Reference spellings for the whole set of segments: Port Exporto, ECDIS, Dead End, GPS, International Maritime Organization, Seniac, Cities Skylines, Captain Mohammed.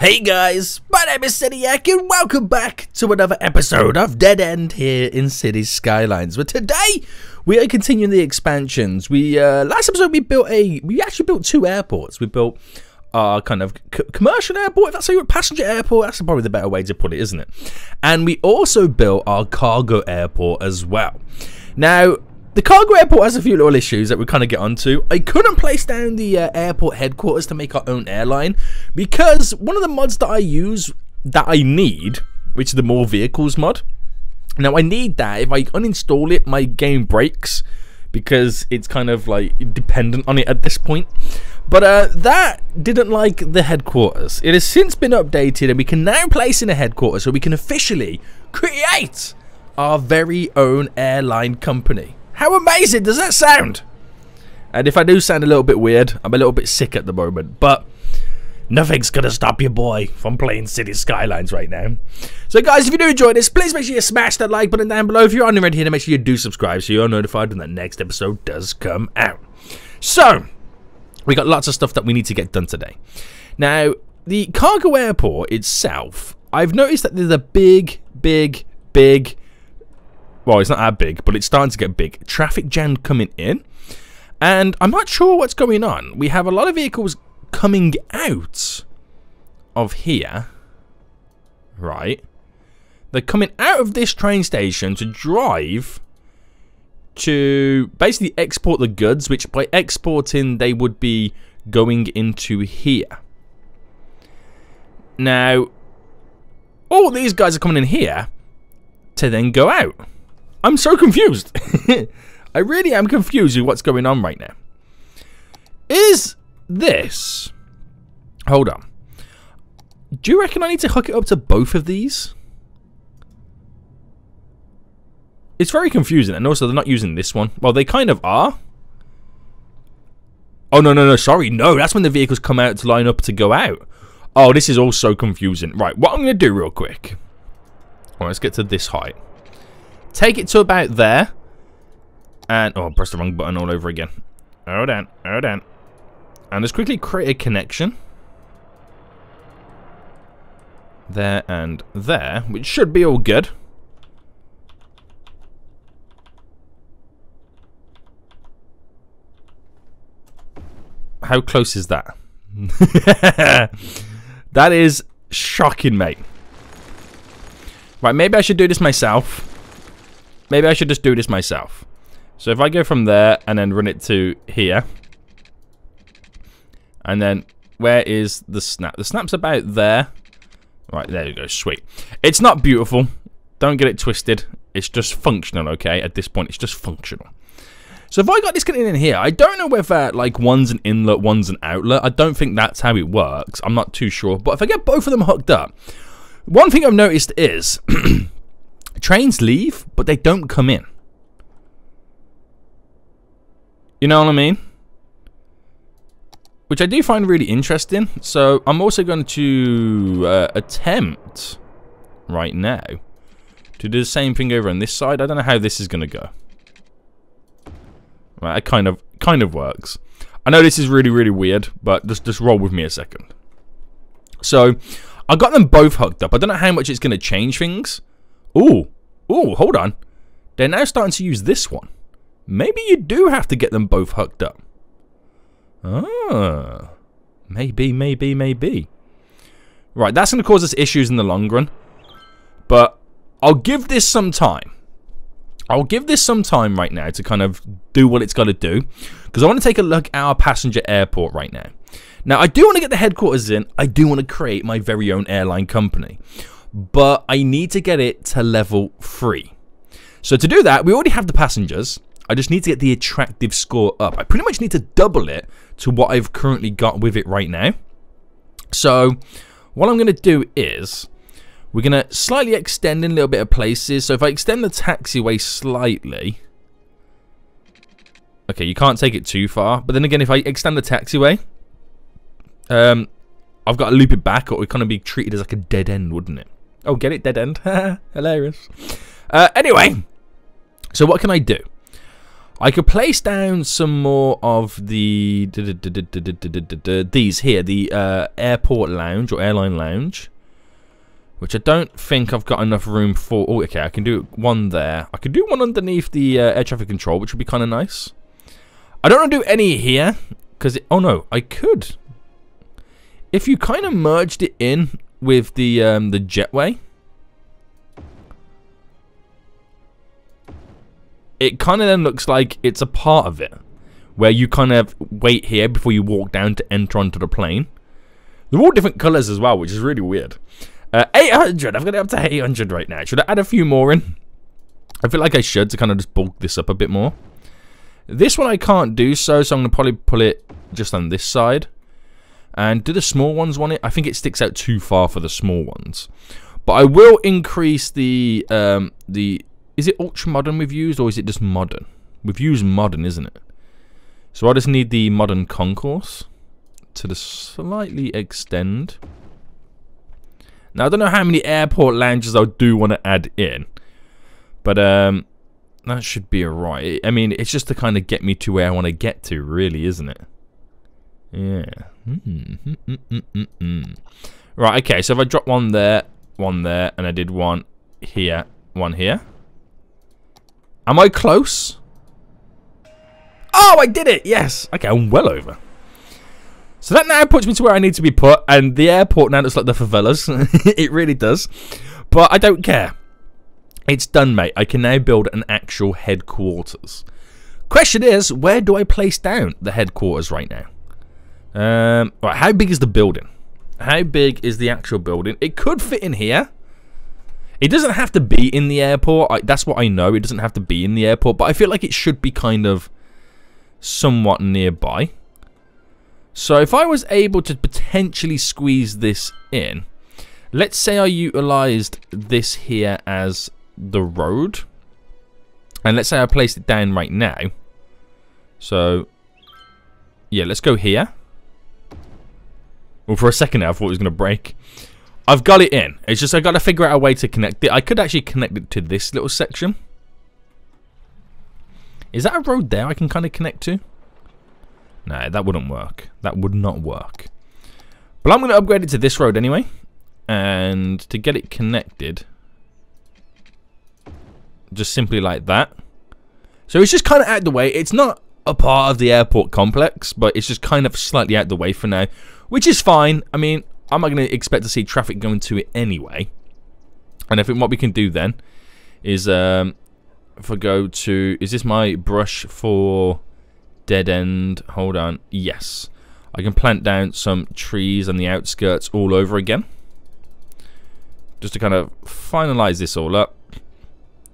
Hey guys, my name is Seniac and welcome back to another episode of Dead End here in Cities Skylines. But today we are continuing the expansions. Last episode we actually built two airports. We built our kind of commercial airport, if that's how you want, passenger airport. That's probably the better way to put it, isn't it? And we also built our cargo airport as well. Now, the cargo airport has a few little issues that we kind of get onto. I couldn't place down the airport headquarters to make our own airline because one of the mods that I use that I need, which is the more vehicles mod. Now I need that. If I uninstall it, my game breaks because it's kind of like dependent on it at this point. But that didn't like the headquarters. It has since been updated and we can now place in a headquarters so we can officially create our very own airline company. How amazing does that sound? And if I do sound a little bit weird, I'm a little bit sick at the moment, but nothing's gonna stop your boy from playing Cities Skylines right now. So guys, if you do enjoy this, please make sure you smash that like button down below. If you're already here, make sure you do subscribe so you're notified when that next episode does come out. So, we got lots of stuff that we need to get done today. Now, the cargo airport itself, I've noticed that there's a big well, it's not that big, but it's starting to get big. Traffic jam coming in. And I'm not sure what's going on. We have a lot of vehicles coming out of here. Right. They're coming out of this train station to drive to basically export the goods, which by exporting, they would be going into here. Now, all these guys are coming in here to then go out. I'm so confused. I really am confused with what's going on right now. Is this... Hold on. Do you reckon I need to hook it up to both of these? It's very confusing. And also, they're not using this one. Well, they kind of are. Oh, no. Sorry. No, that's when the vehicles come out to line up to go out. Oh, this is all so confusing. Right, what I'm going to do real quick. All right, let's get to this height. Take it to about there. And, oh, I pressed the wrong button all over again. Hold on. And let's quickly create a connection. There and there, which should be all good. How close is that? That is shocking, mate. Right, maybe I should do this myself. Maybe I should just do this myself. So if I go from there and then run it to here. And then where is the snap? The snap's about there. Right, there you go. Sweet. It's not beautiful. Don't get it twisted. It's just functional, okay? At this point, it's just functional. So if I got this getting in here, I don't know whether like one's an inlet, one's an outlet. I don't think that's how it works. I'm not too sure. But if I get both of them hooked up, one thing I've noticed is... Trains leave, but they don't come in. You know what I mean? Which I do find really interesting. So I'm also going to attempt right now to do the same thing over on this side. I don't know how this is going to go. Right, it kind of works. I know this is really, really weird, but just roll with me a second. So I got them both hooked up. I don't know how much it's going to change things. Oh, hold on. They're now starting to use this one. Maybe you do have to get them both hooked up. Ah. Maybe. Right, that's going to cause us issues in the long run. But I'll give this some time. I'll give this some time right now to kind of do what it's got to do. Because I want to take a look at our passenger airport right now. Now, I do want to get the headquarters in. I do want to create my very own airline company. But I need to get it to level 3. So to do that, we already have the passengers. I just need to get the attractive score up. I pretty much need to double it to what I've currently got with it right now. So what I'm going to do is we're going to slightly extend in a little bit of places. So if I extend the taxiway slightly. Okay, you can't take it too far. But then again, if I extend the taxiway... I've got to loop it back or it would kind of be treated as like a dead end, wouldn't it? Oh, get it? Dead end. Hilarious. Anyway, so what can I do? I could place down some more of the these here, the airport lounge or airline lounge, which I don't think I've got enough room for. Oh, okay, I can do one there. I could do one underneath the air traffic control, which would be kind of nice. I don't want to do any here because oh no, I could. If you kind of merged it in with the jetway, it kind of then looks like it's a part of it, where you kind of wait here before you walk down to enter onto the plane. They're all different colours as well, which is really weird. 800. I've got it up to 800 right now. Should I add a few more in? I feel like I should, to kind of just bulk this up a bit more. This one I can't do, so I'm going to probably pull it just on this side. And do the small ones want it? I think it sticks out too far for the small ones. But I will increase the... Is it ultra modern we've used, or is it just modern? We've used modern, isn't it? So I just need the modern concourse to the slightly extend. Now, I don't know how many airport lounges I do want to add in, but that should be alright. I mean, it's just to kind of get me to where I want to get to, really, isn't it? Yeah. Right, okay, so if I drop one there, and I did one here. Am I close? Oh, I did it! Yes! Okay, I'm well over. So that now puts me to where I need to be put, and the airport now looks like the favelas. It really does. But I don't care. It's done, mate. I can now build an actual headquarters. Question is, where do I place down the headquarters right now? Right, how big is the building? How big is the actual building? It could fit in here. It doesn't have to be in the airport. That's what I know. It doesn't have to be in the airport, but I feel like it should be kind of somewhat nearby. So if I was able to potentially squeeze this in, let's say I utilized this here as the road, and let's say I placed it down right now. So yeah, let's go here. Well, for a second there, I thought it was going to break. I've got it in. It's just I've got to figure out a way to connect it. I could actually connect it to this little section. Is that a road there I can kind of connect to? No, that wouldn't work. That would not work. But I'm going to upgrade it to this road anyway. And to get it connected, just simply like that. So it's just kind of out of the way. It's not a part of the airport complex, but it's just kind of slightly out of the way for now, which is fine. I mean, I'm not going to expect to see traffic going to it anyway. And I think what we can do then is, if I go to... Is this my brush for Dead End? Hold on. Yes. I can plant down some trees on the outskirts all over again, just to kind of finalize this all up.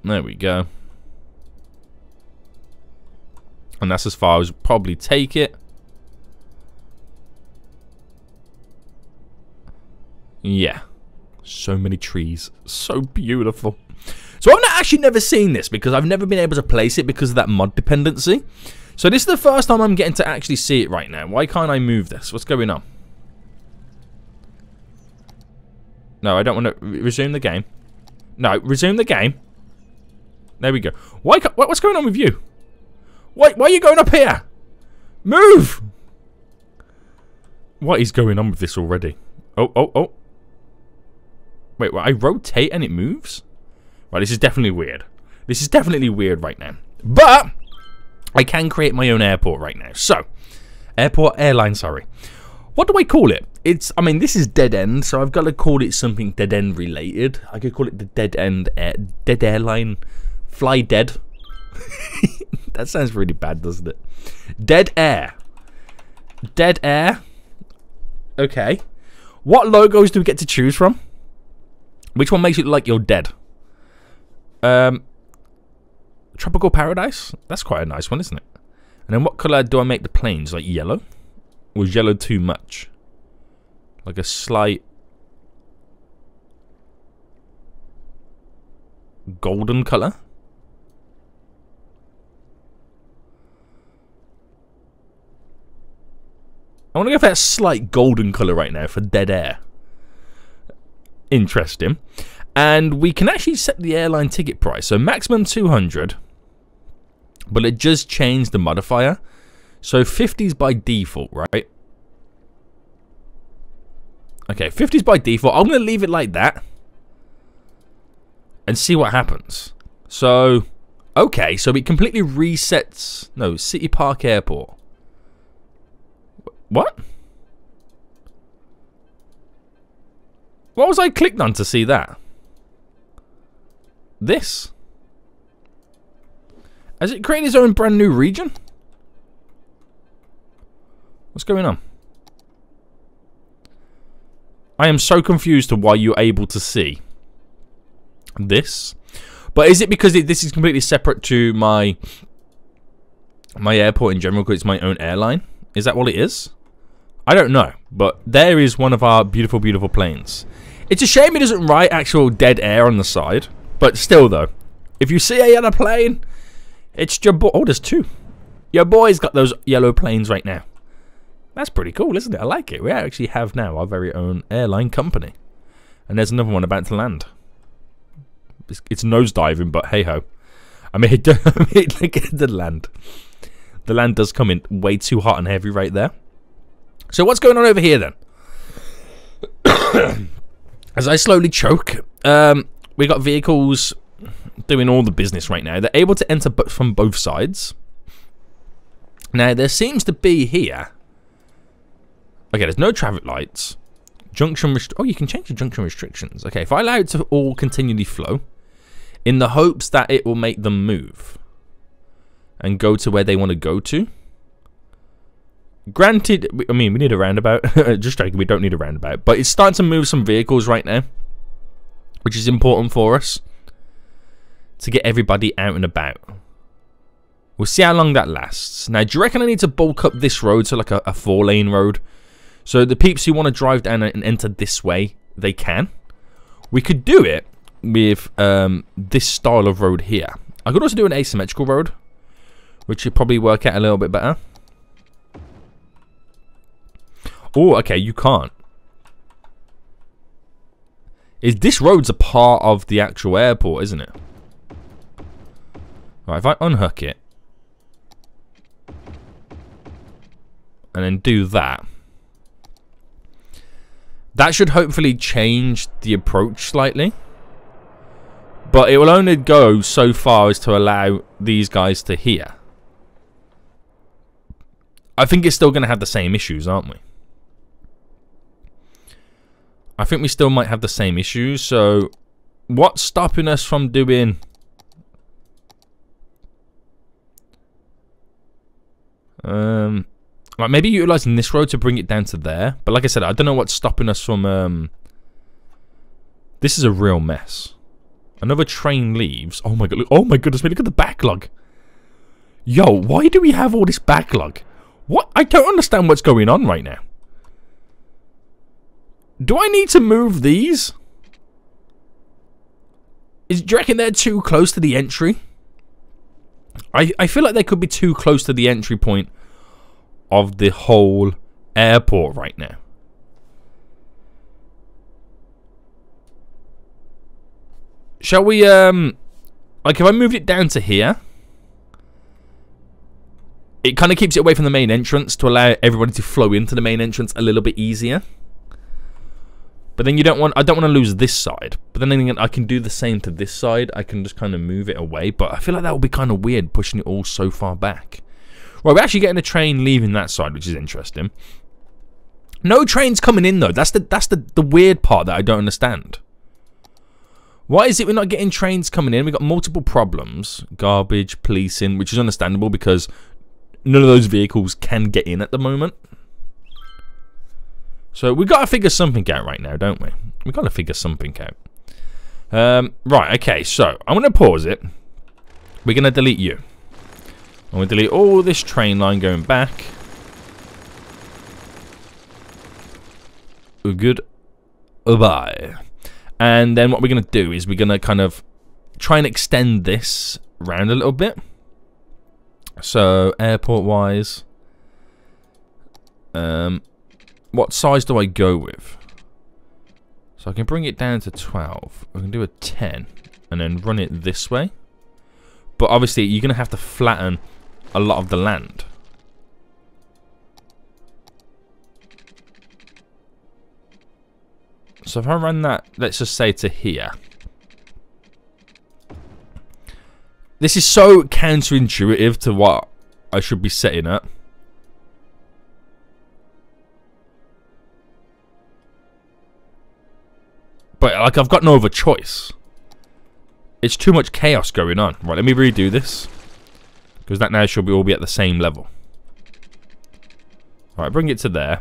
There we go. And that's as far as we'll probably take it. Yeah, so many trees, so beautiful. So I've actually never seen this because I've never been able to place it because of that mod dependency. So this is the first time I'm getting to actually see it right now. Why can't I move this? What's going on? No, I don't want to resume the game. No, resume the game. There we go. Why can't, what's going on with you? Why are you going up here? Move! What is going on with this already? Oh, oh, oh. Wait, well, I rotate and it moves? Right, this is definitely weird. This is definitely weird right now. But I can create my own airport right now. So, airline, sorry. What do I call it? I mean, this is Dead End, so I've got to call it something Dead End related. I could call it the Dead End, Dead Airline, Fly Dead. That sounds really bad, doesn't it? Dead Air. Dead Air. Okay. What logos do we get to choose from? Which one makes it look like you're dead? Tropical Paradise? That's quite a nice one, isn't it? And then what colour do I make the planes? Like yellow? Or is yellow too much? Like a slight... golden colour? I want to go for that slight golden colour right now for Dead Air. Interesting. And we can actually set the airline ticket price. So maximum 200. But it just changed the modifier. So 50s by default, right? Okay, 50s by default. I'm going to leave it like that and see what happens. So, okay, so it completely resets. No, City Park Airport. What? What was I clicked on to see that? This? Has it created its own brand new region? What's going on? I am so confused to why you're able to see this. But is it because this is completely separate to my airport in general because it's my own airline? Is that what it is? I don't know, but there is one of our beautiful, beautiful planes. It's a shame it doesn't write actual dead air on the side, but still though, if you see a yellow plane, it's your boy. Oh, there's two. Your boy's got those yellow planes right now. That's pretty cool, isn't it? I like it. We actually have now our very own airline company. And there's another one about to land. It's nosediving, but hey-ho. I mean, look at the land. The land does come in way too hot and heavy right there. So what's going on over here then? As I slowly choke, we got vehicles doing all the business right now. They're able to enter from both sides. Now, there seems to be here... Okay, there's no traffic lights. Junction rest. Oh, you can change the junction restrictions. Okay, if I allow it to all continually flow in the hopes that it will make them move and go to where they want to go to. Granted, I mean, we need a roundabout. Just joking, we don't need a roundabout. But it's starting to move some vehicles right now, which is important for us to get everybody out and about. We'll see how long that lasts. Now, do you reckon I need to bulk up this road to like a four-lane road? So the peeps who want to drive down and enter this way, they can. We could do it with this style of road here. I could also do an asymmetrical road, which would probably work out a little bit better. Oh, okay, you can't. Is this road's a part of the actual airport, isn't it? Right, if I unhook it and then do that. That should hopefully change the approach slightly. But it will only go so far as to allow these guys to hear. I think it's still going to have the same issues, aren't we? I think we still might have the same issues. So, what's stopping us from doing... Like maybe utilizing this road to bring it down to there. But like I said, I don't know what's stopping us from... This is a real mess. Another train leaves. Oh my god! Look, oh my goodness me! Look at the backlog. Yo, why do we have all this backlog? What? I don't understand what's going on right now. Do I need to move these? Do you reckon they're too close to the entry? I feel like they could be too close to the entry point of the whole airport right now. Shall we, like if I moved it down to here, it kind of keeps it away from the main entrance to allow everybody to flow into the main entrance a little bit easier. But then I don't want to lose this side. But then again, I can do the same to this side. I can just kind of move it away. But I feel like that would be kind of weird pushing it all so far back. Right, we're actually getting a train leaving that side, which is interesting. No trains coming in though. That's the weird part that I don't understand. Why is it we're not getting trains coming in? We've got multiple problems. Garbage, policing, which is understandable because none of those vehicles can get in at the moment. So we've got to figure something out right now, don't we? We've got to figure something out. Right, okay, so I'm going to pause it. We're going to delete you. I'm going to delete all this train line going back. Goodbye. And then what we're going to do is we're going to kind of try and extend this round a little bit. So, airport-wise. What size do I go with? So, I can bring it down to 12. I can do a 10 and then run it this way. But obviously, you're going to have to flatten a lot of the land. So if I run that, let's just say to here. This is so counterintuitive to what I should be setting up. But like, I've got no other choice. It's too much chaos going on. Right, let me redo this. Because that now should all be at the same level. Alright, bring it to there.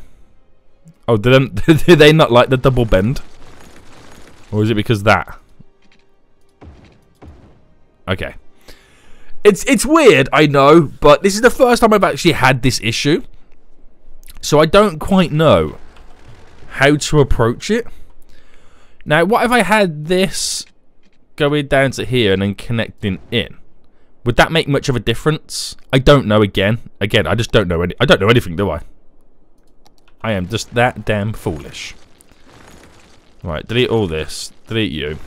Oh, did they not like the double bend? Or is it because that? Okay. It's weird, I know, but this is the first time I've actually had this issue. So I don't quite know how to approach it. Now, what if I had this going down to here and then connecting in? Would that make much of a difference? I don't know again. Again, I just don't know any. I don't know anything, do I? I am just that damn foolish. Right, delete all this. Delete you.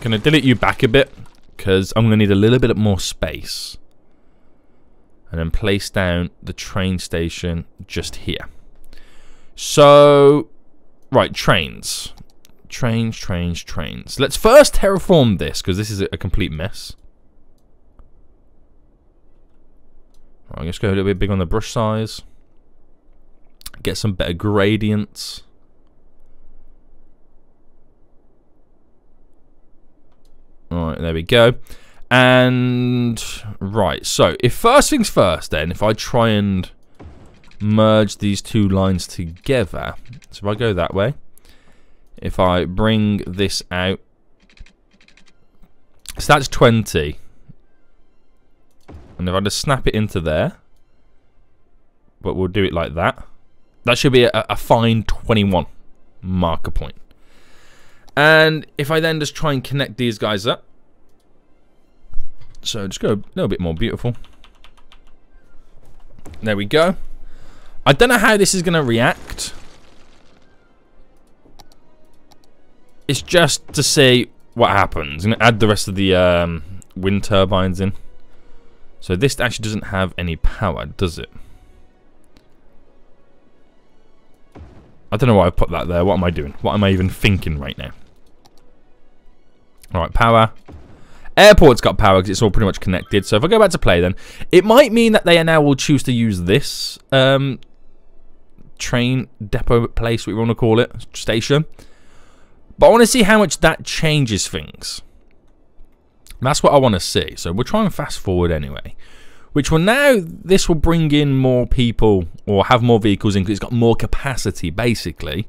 Gonna delete you back a bit, because I'm gonna need a little bit more space. And then place down the train station just here. So, right, trains. Trains, trains, trains. Let's first terraform this, because this is a complete mess. Right, I'm just going to go a little bit big on the brush size. Get some better gradients. Alright, there we go. And right, so if first things first then, if I try and merge these two lines together, so if I go that way, if I bring this out, so that's 20. And if I just snap it into there, but we'll do it like that. That should be a fine 21 marker point. And if I then just try and connect these guys up. So just go a little bit more beautiful. There we go. I don't know how this is going to react. It's just to see what happens. I'm going to add the rest of the wind turbines in. So this actually doesn't have any power, does it? I don't know why I put that there. What am I doing? What am I even thinking right now? Alright, power. Airport's got power because it's all pretty much connected. So if I go back to play then, it might mean that they now will choose to use this train depot place, what we want to call it, station. But I want to see how much that changes things. And that's what I want to see. So we'll try and fast forward anyway. Which will now, this will bring in more people, or have more vehicles in, because it's got more capacity, basically.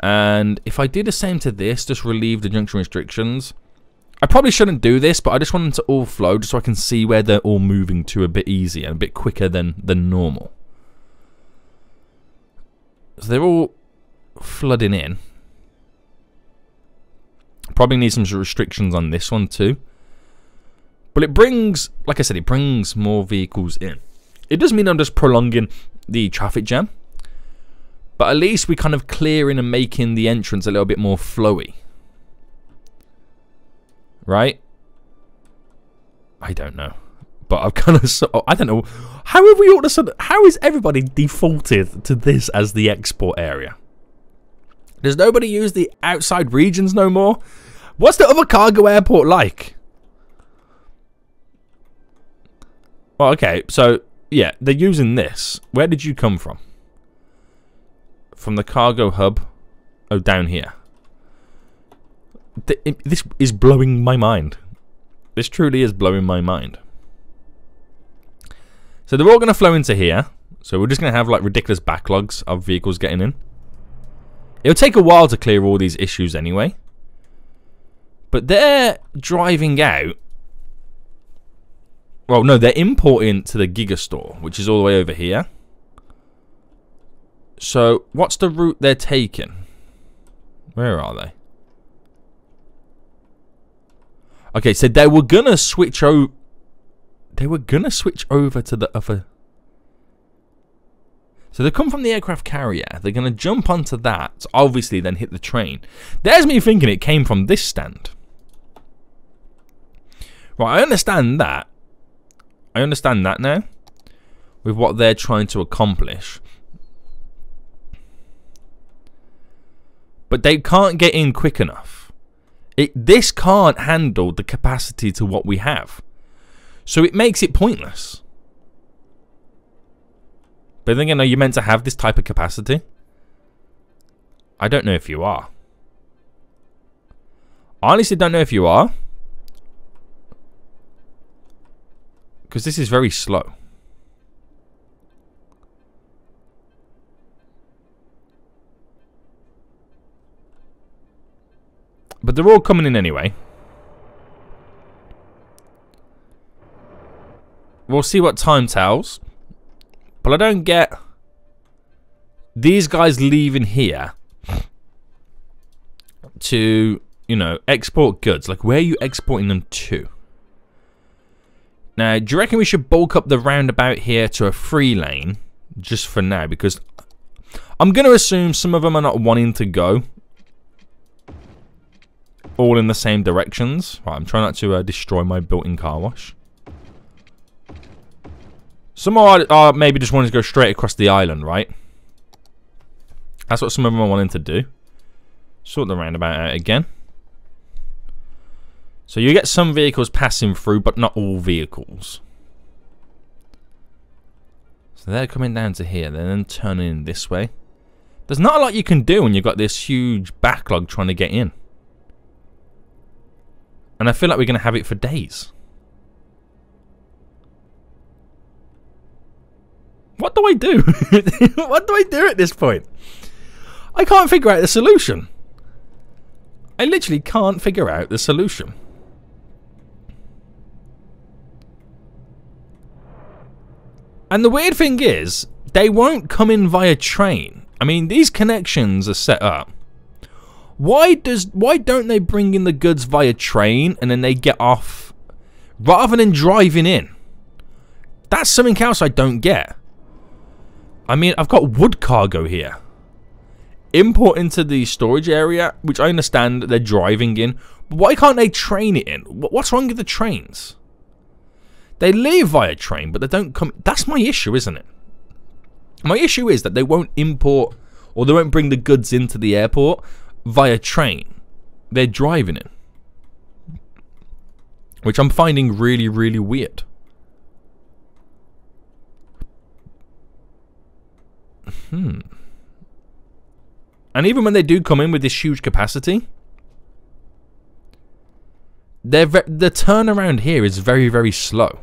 And if I do the same to this, just relieve the junction restrictions. I probably shouldn't do this, but I just want them to all flow, just so I can see where they're all moving to a bit easier, a bit quicker than normal. So they're all flooding in. Probably need some restrictions on this one too. But it brings, like I said, it brings more vehicles in. It doesn't mean I'm just prolonging the traffic jam. But at least we're kind of clearing and making the entrance a little bit more flowy. Right? I don't know. But I've kind of, I don't know. How have we all of a sudden, how is everybody defaulted to this as the export area? Does nobody use the outside regions no more? What's the other cargo airport like? Well, okay, so, yeah, they're using this. Where did you come from? From the cargo hub. Oh, down here. This is blowing my mind. This truly is blowing my mind. So they're all going to flow into here. So we're just going to have, like, ridiculous backlogs of vehicles getting in. It'll take a while to clear all these issues anyway. But they're driving out. Well, no, they're importing to the Gigastore, which is all the way over here. So, what's the route they're taking? Where are they? Okay, so they were gonna switch over. They were gonna switch over to the other. So they come from the aircraft carrier. They're gonna jump onto that, obviously, then hit the train. There's me thinking it came from this stand. Well, I understand that. I understand that now. With what they're trying to accomplish. But they can't get in quick enough. This can't handle the capacity to what we have. So it makes it pointless. But then again, are you meant to have this type of capacity? I don't know if you are. I honestly don't know if you are. Because this is very slow. But they're all coming in anyway. We'll see what time tells. But I don't get these guys leaving here to, you know, export goods. Like, where are you exporting them to? Now, do you reckon we should bulk up the roundabout here to a free lane just for now? Because I'm going to assume some of them are not wanting to go all in the same directions. Right, I'm trying not to destroy my built-in car wash. Some are maybe just wanting to go straight across the island, right? That's what some of them are wanting to do. Sort the roundabout out again. So you get some vehicles passing through, but not all vehicles. So they're coming down to here, they're then turning in this way. There's not a lot you can do when you've got this huge backlog trying to get in. And I feel like we're going to have it for days. What do I do? What do I do at this point? I can't figure out the solution. I literally can't figure out the solution. And the weird thing is, they won't come in via train. I mean, these connections are set up. Why don't they bring in the goods via train and then they get off rather than driving in? That's something else I don't get. I mean, I've got wood cargo here. Import into the storage area, which I understand they're driving in. But why can't they train it in? What's wrong with the trains? They leave via train, but they don't come... That's my issue, isn't it? My issue is that they won't import or they won't bring the goods into the airport via train. They're driving in. Which I'm finding really, really weird. And even when they do come in with this huge capacity, the turnaround here is very, very slow.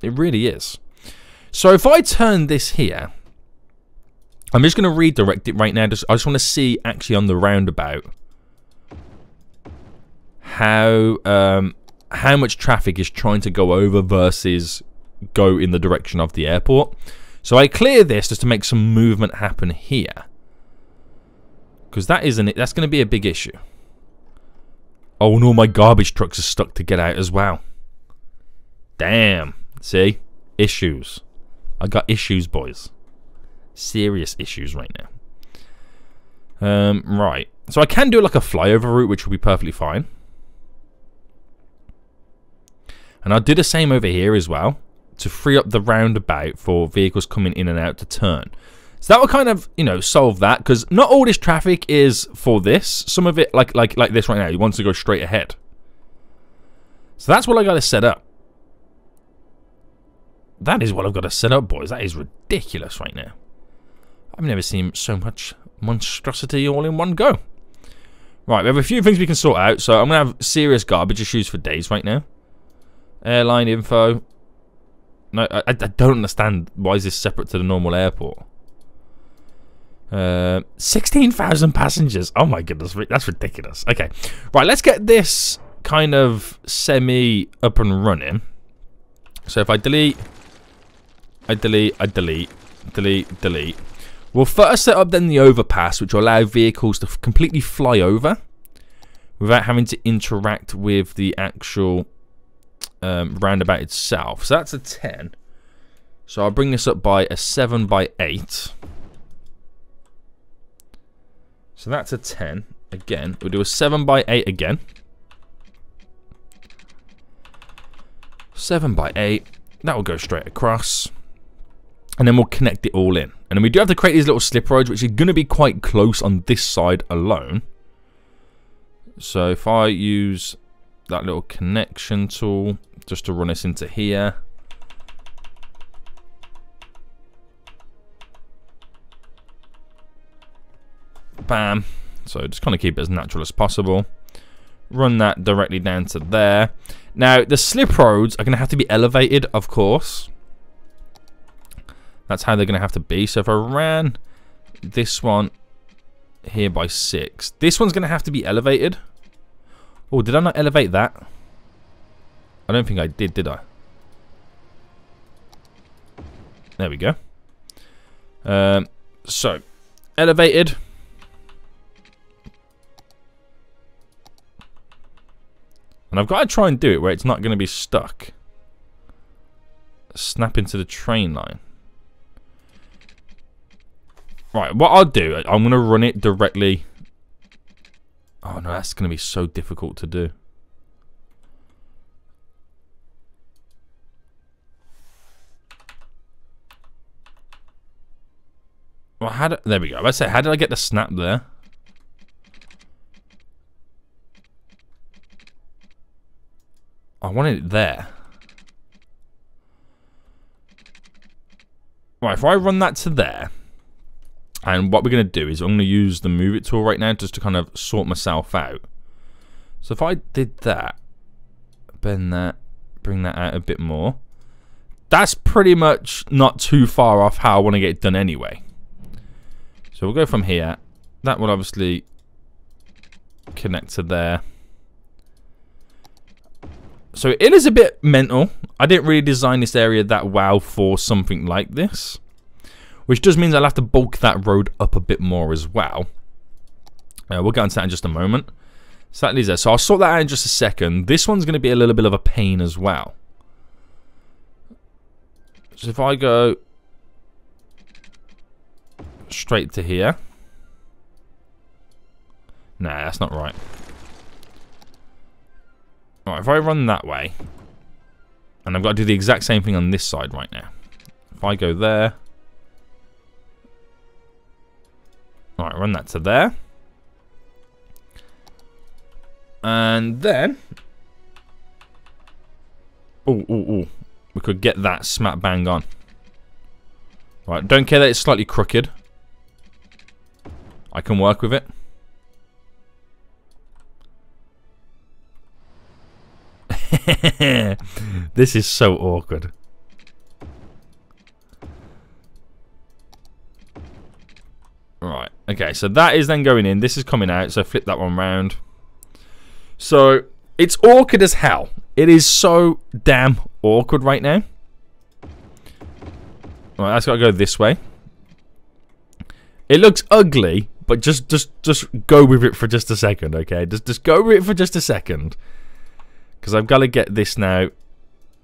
It really is. So if I turn this here, I'm just going to redirect it right now. I just want to see actually on the roundabout how much traffic is trying to go over versus go in the direction of the airport. So I clear this just to make some movement happen here, because that's going to be a big issue. Oh no, my garbage trucks are stuck to get out as well. Damn, see, issues. I got issues, boys. Serious issues right now. Right, so I can do like a flyover route, which will be perfectly fine. And I'll do the same over here as well, to free up the roundabout for vehicles coming in and out to turn. So that will kind of, you know, solve that, because not all this traffic is for this. Some of it, like this right now, it wants to go straight ahead. So that's what I got to set up. That is what I've got to set up, boys. That is ridiculous right now. I've never seen so much monstrosity all in one go. Right, we have a few things we can sort out, so I'm going to have serious garbage issues for days right now. Airline info. No, I don't understand. Why is this separate to the normal airport? 16,000 passengers. Oh my goodness, that's ridiculous. Okay, right, let's get this kind of semi up and running. So if I delete, I delete. We'll first set up then the overpass, which will allow vehicles to completely fly over without having to interact with the actual roundabout itself. So that's a 10. So I'll bring this up by a 7 by 8. So that's a 10. again. We'll do a 7x8 again. 7x8. That will go straight across. And then we'll connect it all in. And then we do have to create these little slip roads, which are going to be quite close on this side alone. So if I use that little connection tool just to run us into here. Bam. So just kind of keep it as natural as possible. Run that directly down to there. Now, the slip roads are going to have to be elevated, of course. That's how they're going to have to be. So if I ran this one here by 6, this one's going to have to be elevated. Oh, did I not elevate that? I don't think I did I? There we go. So, elevated. And I've got to try and do it where it's not going to be stuck. Snap into the train line. Right, what I'll do, I'm going to run it directly. Oh no, that's going to be so difficult to do. Well, there we go. Let's say, how did I get the snap there? I wanted it there. Right, if I run that to there, and what we're going to do is I'm going to use the move it tool right now just to kind of sort myself out. So if I did that, bend that, bring that out a bit more, that's pretty much not too far off how I want to get it done anyway. So we'll go from here. That will obviously connect to there. So it is a bit mental. I didn't really design this area that well for something like this, which just means I'll have to bulk that road up a bit more as well. We'll go into that in just a moment. So that leaves there. So I'll sort that out in just a second. This one's going to be a little bit of a pain as well. So if I go straight to here. Nah, that's not right. Alright, if I run that way, and I've got to do the exact same thing on this side right now. If I go there, alright, run that to there, and then, we could get that smack bang on. Alright, don't care that it's slightly crooked. I can work with it. This is so awkward. Right, okay, so that is then going in. This is coming out, so flip that one round. So, it's awkward as hell. It is so damn awkward right now. Right, that's got to go this way. It looks ugly, but just go with it for just a second, okay? Just go with it for just a second. Because I've got to get this now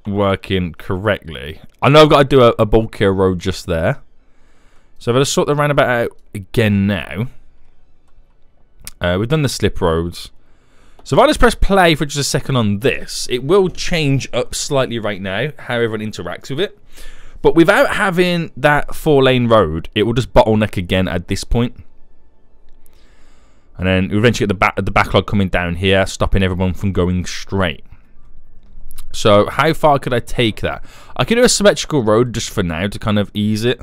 working correctly. I know I've got to do a bulkier road just there. So I'm going to sort the roundabout out again now. We've done the slip roads. So if I just press play for just a second on this, it will change up slightly right now how everyone interacts with it. But without having that 4-lane road, it will just bottleneck again at this point. And then we eventually get the backlog coming down here, stopping everyone from going straight. So how far could I take that? I could do a symmetrical road just for now to kind of ease it. Do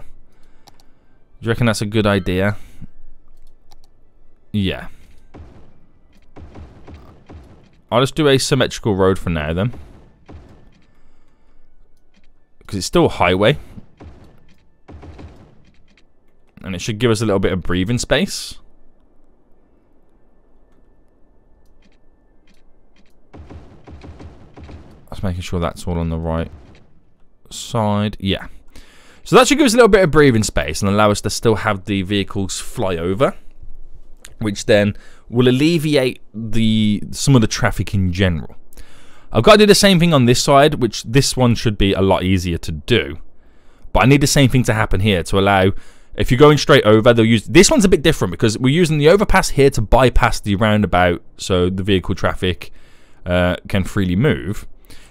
you reckon that's a good idea? Yeah. I'll just do a symmetrical road for now then. Because it's still a highway. And it should give us a little bit of breathing space. Making sure that's all on the right side. Yeah. So that should give us a little bit of breathing space and allow us to still have the vehicles fly over, which then will alleviate some of the traffic in general. I've got to do the same thing on this side, which this one should be a lot easier to do. But I need the same thing to happen here to allow If you're going straight over, they'll use... This one's a bit different because we're using the overpass here to bypass the roundabout so the vehicle traffic can freely move.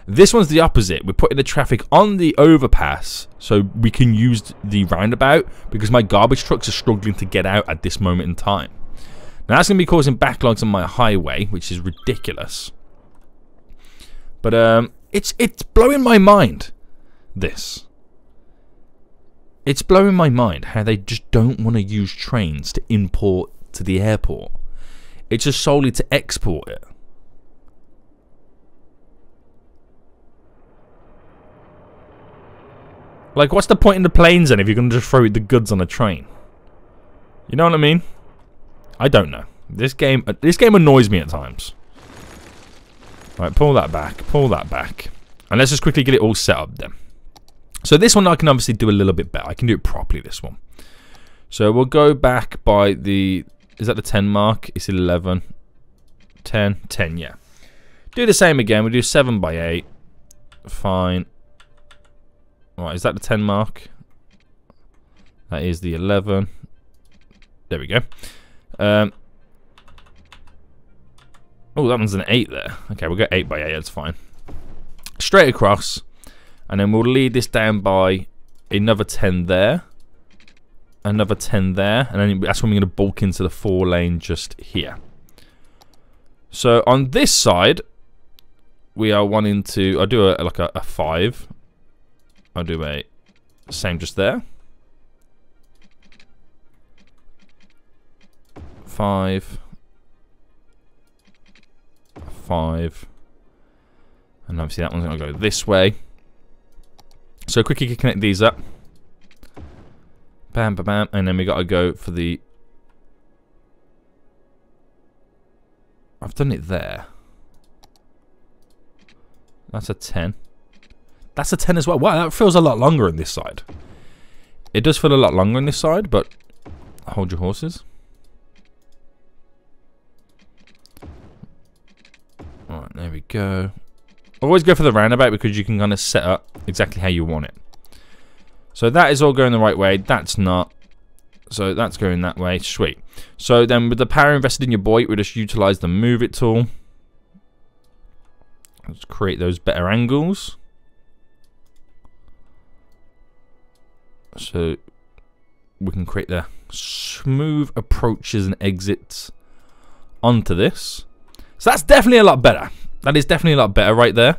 This one's the opposite. We're putting the traffic on the overpass so we can use the roundabout because my garbage trucks are struggling to get out at this moment in time. Now, that's going to be causing backlogs on my highway, which is ridiculous. But it's blowing my mind, this. It's blowing my mind how they just don't want to use trains to import to the airport. It's just solely to export it. Like, what's the point in the planes then if you're going to just throw the goods on a train? You know what I mean? I don't know. This game annoys me at times. Right, pull that back. Pull that back. And let's just quickly get it all set up then. So this one I can obviously do a little bit better. I can do it properly, this one. So we'll go back by the... Is that the 10 mark? It's 11. 10. 10, yeah. Do the same again. We'll do 7 by 8. Fine. Alright, is that the 10 mark? That is the 11. There we go. Oh, that one's an 8 there. Okay, we'll go 8 by 8. That's fine. Straight across. And then we'll lead this down by another 10 there. Another 10 there. And then that's when we're going to bulk into the 4 lane just here. So on this side, we are wanting to... I'll do like a 5. I'll do a... Same just there. 5. 5. And obviously that one's going to go this way. So quickly connect these up. Bam, bam, bam. And then we got to go for the... I've done it there. That's a 10. That's a 10 as well. Wow, that feels a lot longer on this side. It does feel a lot longer on this side, but hold your horses. Alright, there we go. Always go for the roundabout because you can kind of set up exactly how you want it. So that is all going the right way. That's not. So that's going that way. Sweet. So then with the power invested in your boy, we'll just utilize the move it tool. Let's create those better angles. So we can create the smooth approaches and exits onto this. So that's definitely a lot better. That is definitely a lot better right there.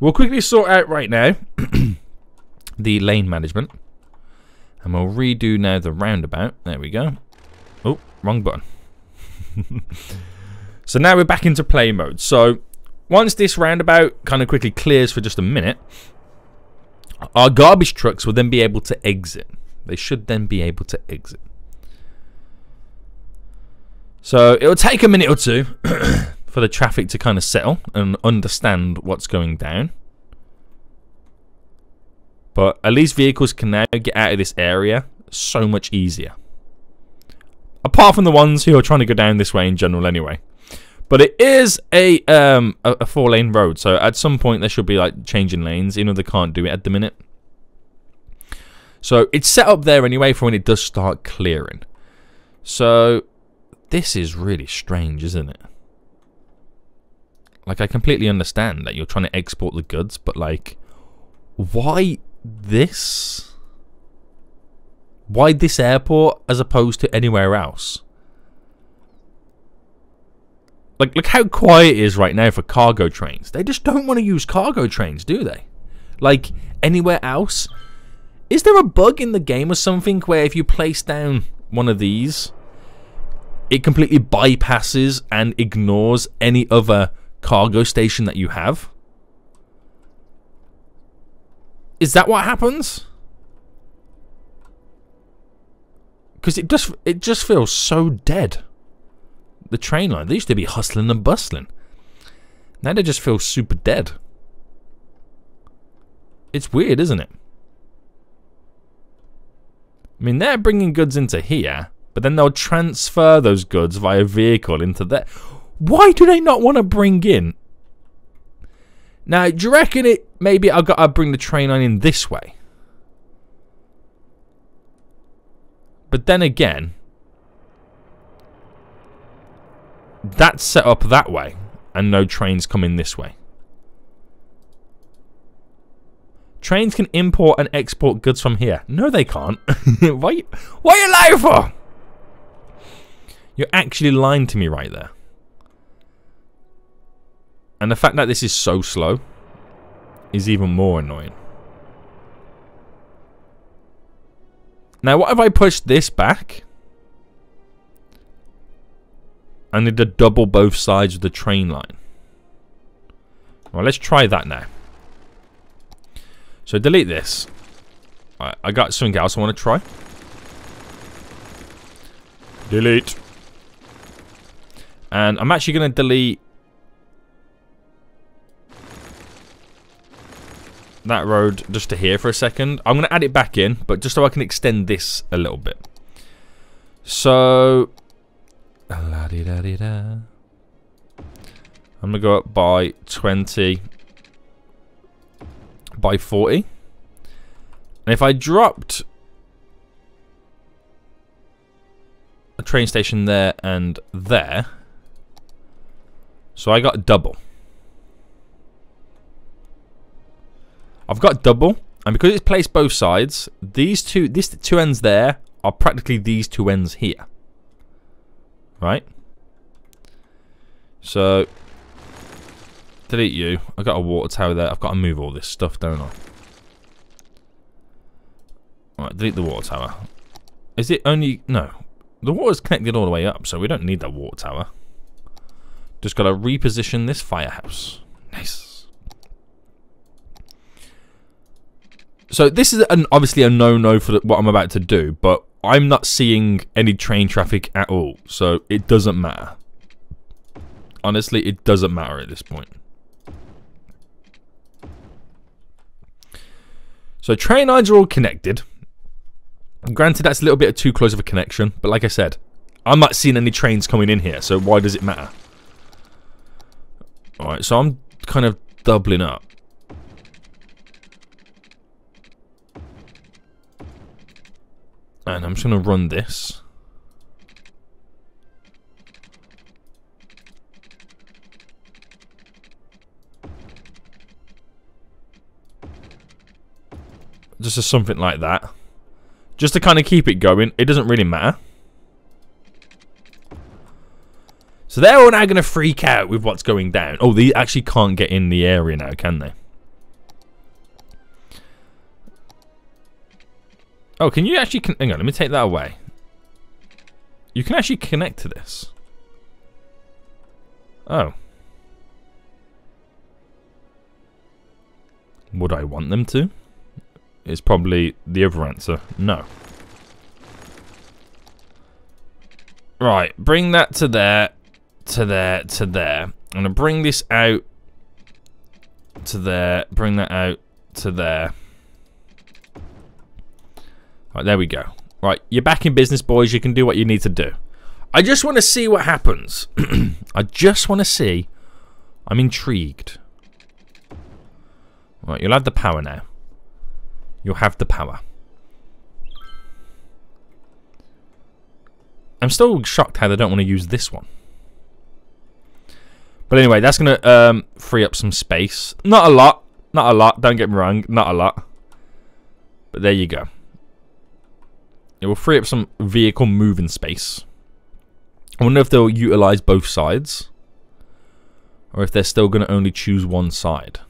We'll quickly sort out right now the lane management. And we'll redo now the roundabout. There we go. Oh, wrong button. So now we're back into play mode. So once this roundabout kind of quickly clears for just a minute, our garbage trucks will then be able to exit. They should then be able to exit. So it'll take a minute or two for the traffic to kind of settle and understand what's going down. But at least vehicles can now get out of this area so much easier. Apart from the ones who are trying to go down this way in general anyway. But it is a 4-lane road, so at some point there should be like changing lanes, even though they can't do it at the minute. So it's set up there anyway for when it does start clearing. So this is really strange, isn't it? Like, I completely understand that you're trying to export the goods, but, like, why this? Why this airport as opposed to anywhere else? Like, look how quiet it is right now for cargo trains. They just don't want to use cargo trains, do they? Like, anywhere else? Is there a bug in the game or something where if you place down one of these, it completely bypasses and ignores any other cargo station that you have? Is that what happens? Because it just feels so dead. The train line, they used to be hustling and bustling. Now they just feel super dead. It's weird, isn't it? I mean, they're bringing goods into here, but then they'll transfer those goods via vehicle into there. Why do they not want to bring in? Now, do you reckon it... Maybe I've got to bring the train line in this way. But then again, that's set up that way, and no trains come in this way. Trains can import and export goods from here. No, they can't. Why are you lying for? You're actually lying to me right there. And the fact that this is so slow is even more annoying. Now, what if I push this back? I need to double both sides of the train line. Well, let's try that now. So delete this. Alright, I got something else I want to try. Delete. And I'm actually going to delete that road just to here for a second. I'm going to add it back in, but just so I can extend this a little bit. So... la-di-da-di-da. I'm going to go up by 20... by 40. And if I dropped a train station there and there, so I got double. I've got double, and because it's placed both sides, these two, this two ends there are practically these two ends here. Right? So delete you. I've got a water tower there. I've got to move all this stuff, don't I? Alright, delete the water tower. Is it only... no. The water's connected all the way up, so we don't need that water tower. Just got to reposition this firehouse. Nice. So this is obviously a no-no for what I'm about to do, but I'm not seeing any train traffic at all, so it doesn't matter. Honestly, it doesn't matter at this point. So train lines are all connected. Granted, that's a little bit too close of a connection, but like I said, I'm not seeing any trains coming in here, so why does it matter? Alright, so I'm kind of doubling up. And I'm just going to run this. Just as something like that. Just to kind of keep it going. It doesn't really matter. So they're all now going to freak out with what's going down. Oh, they actually can't get in the area now, can they? Oh, can you actually... hang on, let me take that away. You can actually connect to this. Oh. Would I want them to? Is probably the other answer. No. Right, bring that to there, to there, to there. I'm going to bring this out to there, bring that out to there. Right, there we go. Right, you're back in business, boys. You can do what you need to do. I just want to see what happens. I just want to see. I'm intrigued. Right, you'll have the power now. You'll have the power. I'm still shocked how they don't want to use this one. But anyway, that's going to free up some space. Not a lot. Not a lot. Don't get me wrong. Not a lot. But there you go. It will free up some vehicle moving space. I wonder if they'll utilize both sides. Or if they're still going to only choose one side.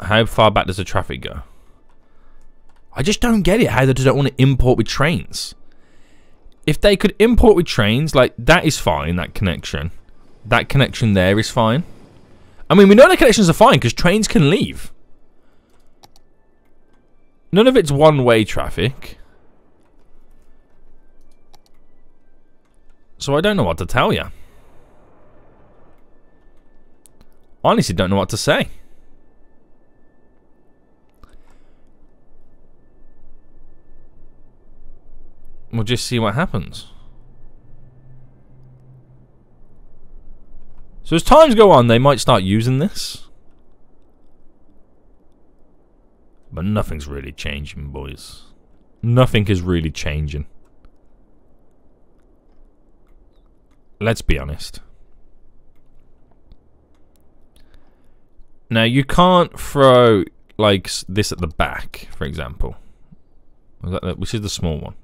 How far back does the traffic go? I just don't get it how they don't want to import with trains. If they could import with trains, like, that is fine, that connection. That connection there is fine. I mean, we know the connections are fine because trains can leave. None of it's one-way traffic. So I don't know what to tell you. Honestly, don't know what to say. We'll just see what happens. So as times go on, they might start using this. But nothing's really changing, boys. Nothing is really changing. Let's be honest. Now, you can't throw, like, this at the back, for example. Which is the small one.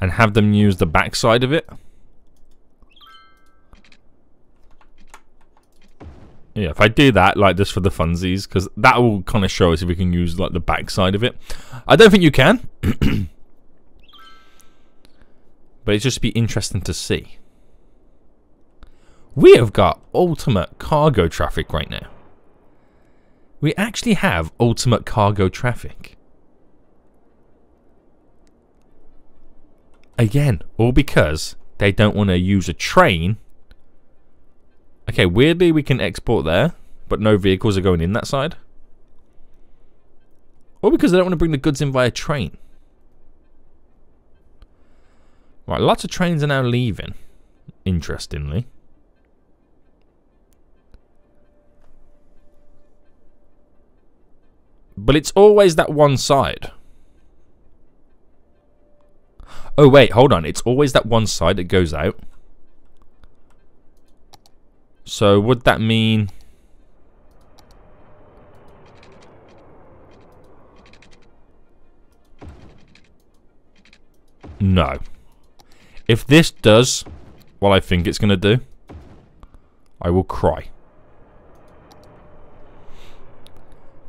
And have them use the back side of it. Yeah, if I do that, like, just for the funsies, because that will kind of show us if we can use, like, the back side of it. I don't think you can. But it's just be interesting to see. We have got ultimate cargo traffic right now. We actually have ultimate cargo traffic. Again, all because they don't want to use a train. Okay, weirdly we can export there, but no vehicles are going in that side. Or because they don't want to bring the goods in via train. Right, lots of trains are now leaving, interestingly. But it's always that one side. Oh wait, hold on, it's always that one side that goes out. So would that mean... No. If this does what I think it's going to do, I will cry.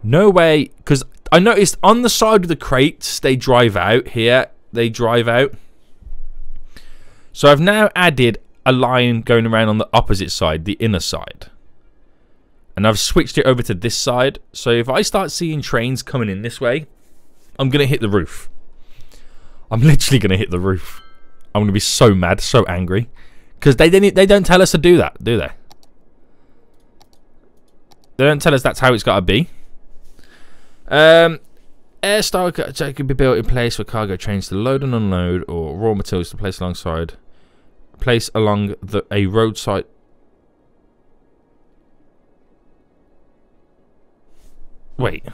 No way, because I noticed on the side of the crates, they drive out here. They drive out. So I've now added a line going around on the opposite side, the inner side. And I've switched it over to this side. So if I start seeing trains coming in this way, I'm going to hit the roof. I'm literally going to hit the roof. I'm going to be so mad, so angry. Because they don't tell us to do that, do they? They don't tell us that's how it's got to be. Airstyle could be built in place for cargo trains to load and unload, or raw materials to place alongside. Place along a roadside. Wait.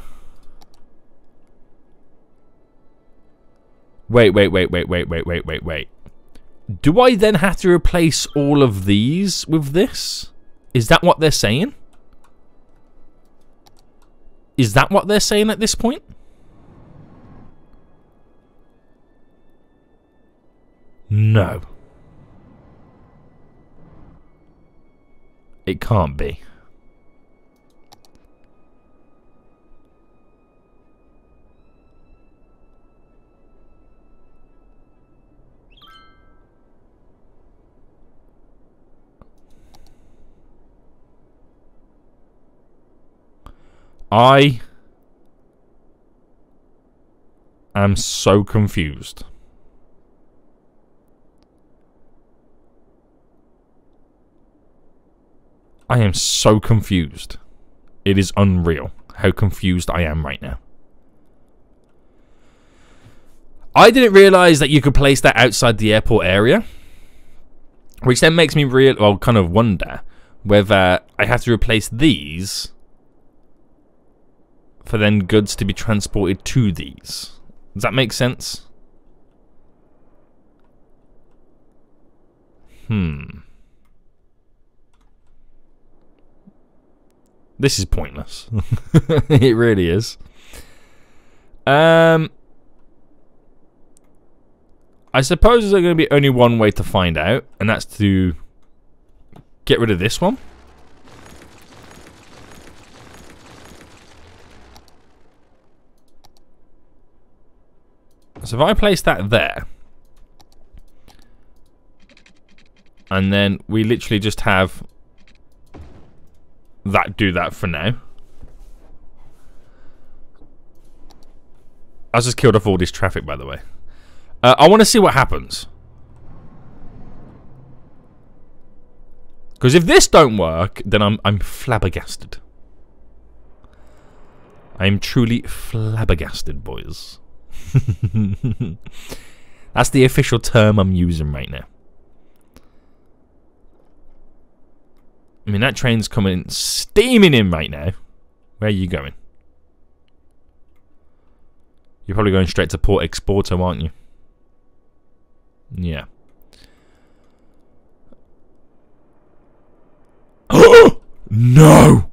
Wait. Do I then have to replace all of these with this? Is that what they're saying? Is that what they're saying at this point? No. It can't be. I am so confused. I am so confused. It is unreal how confused I am right now. I didn't realize that you could place that outside the airport area, which then makes me kind of wonder whether I have to replace these for then goods to be transported to these. Does that make sense? This is pointless. It really is. I suppose there's going to be only one way to find out, and that's to get rid of this one. So if I place that there, and then we literally just have that do that for now. I just killed off all this traffic, by the way. I want to see what happens. Because if this don't work, then I'm flabbergasted. I'm truly flabbergasted, boys. That's the official term I'm using right now. I mean, that train's coming steaming in right now. Where are you going? You're probably going straight to Port Exporto, aren't you? Yeah. Oh! No!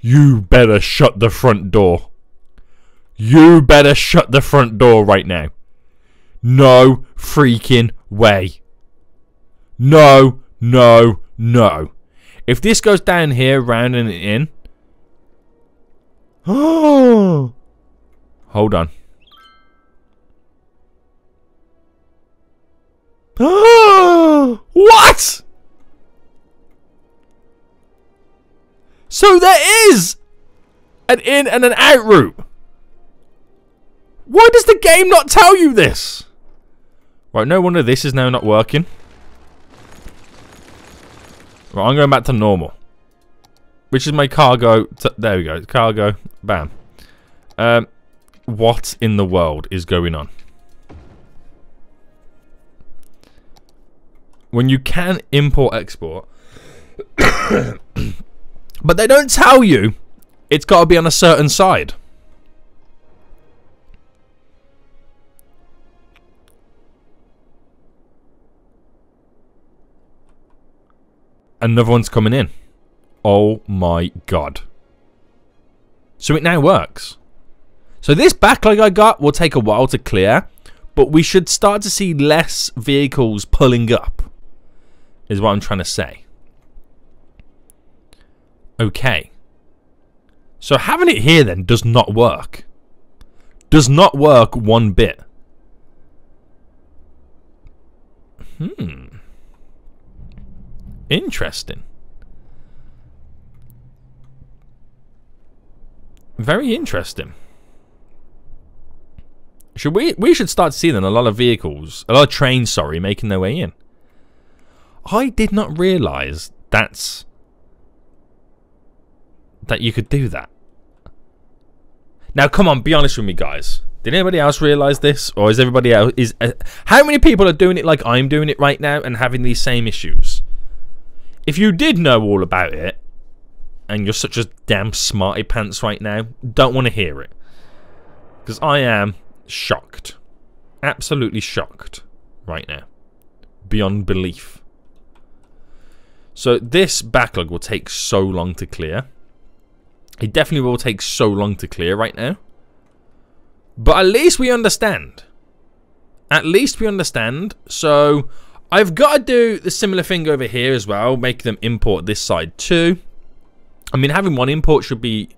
You better shut the front door. You better shut the front door right now. No freaking way. No, no, no. If this goes down here, round and in. Oh! Hold on. What? So there is an in and an out route. Why does the game not tell you this? Right, no wonder this is now not working. Right, I'm going back to normal. Which is my cargo. There we go. Cargo. Bam. What in the world is going on? When you can import export, but they don't tell you it's got to be on a certain side. Another one's coming in. Oh my god. So it now works. So this backlog I got will take a while to clear, but we should start to see less vehicles pulling up, is what I'm trying to say. Okay. So having it here then does not work. Does not work one bit. Interesting. Very interesting. Should we should start seeing a lot of vehicles, a lot of trains, sorry, making their way in. I did not realise that you could do that. Now, come on, be honest with me, guys. Did anybody else realise this, or is everybody else how many people are doing it like I'm doing it right now and having these same issues? If you did know all about it, and you're such a damn smarty pants right now, don't want to hear it, because I am shocked. Absolutely shocked right now. Beyond belief. So this backlog will take so long to clear. It definitely will take so long to clear right now. But at least we understand. At least we understand. So I've got to do the similar thing over here as well. Make them import this side too. I mean, having one import should be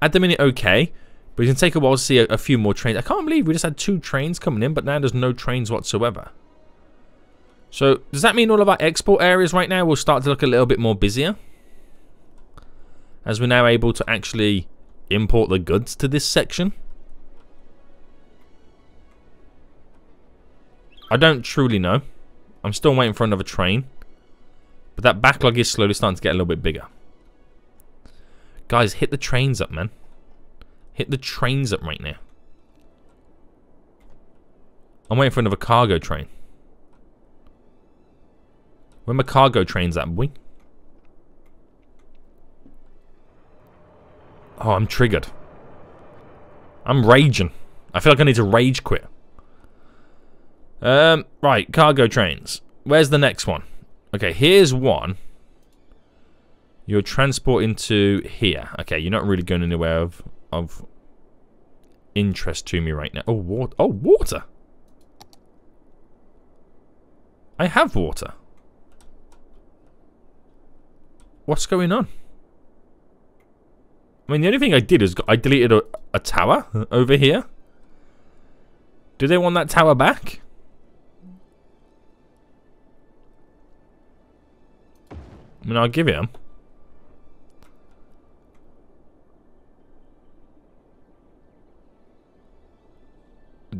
at the minute okay. But it can take a while to see a few more trains. I can't believe we just had 2 trains coming in, but now there's no trains whatsoever. So, does that mean all of our export areas right now will start to look a little bit more busier? As we're now able to actually import the goods to this section? I don't truly know. I'm still waiting for another train. But that backlog is slowly starting to get a little bit bigger. Guys, hit the trains up, man. Hit the trains up right now. I'm waiting for another cargo train. Where my cargo trains at, boy? Oh, I'm triggered. I'm raging. I feel like I need to rage quit. Right, cargo trains. Where's the next one? Okay, here's one. You're transporting to here. Okay, you're not really going anywhere of interest to me right now. Oh, water. Oh, water. I have water. What's going on? I mean, the only thing I did is I deleted a tower over here. Do they want that tower back? I mean, I'll give it them.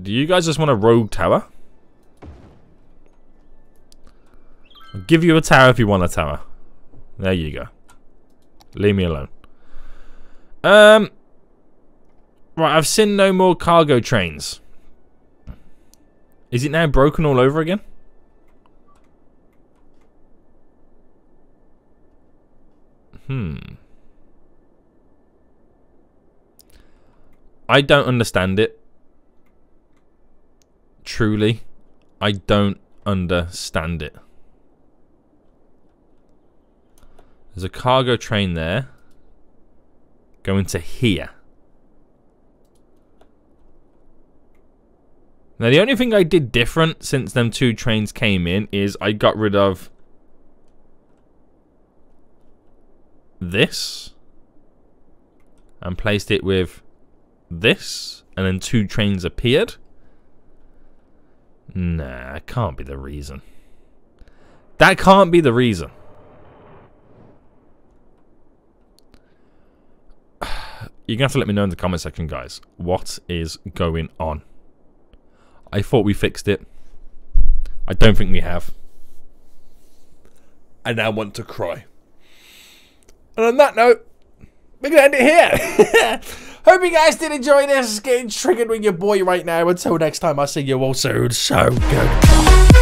Do you guys just want a rogue tower? I'll give you a tower if you want a tower. There you go. Leave me alone. Right, I've seen no more cargo trains. Is it now broken all over again? I don't understand it. Truly, I don't understand it. There's a cargo train there going to here. Now, the only thing I did different since them two trains came in is I got rid of this and placed it with this, and then two trains appeared. Nah, it can't be the reason. That can't be the reason. You're going to have to let me know in the comment section, guys. What is going on? I thought we fixed it. I don't think we have. I now want to cry. And on that note, we're going to end it here. Hope you guys did enjoy this. Getting triggered with your boy right now. Until next time, I see you all soon. So good.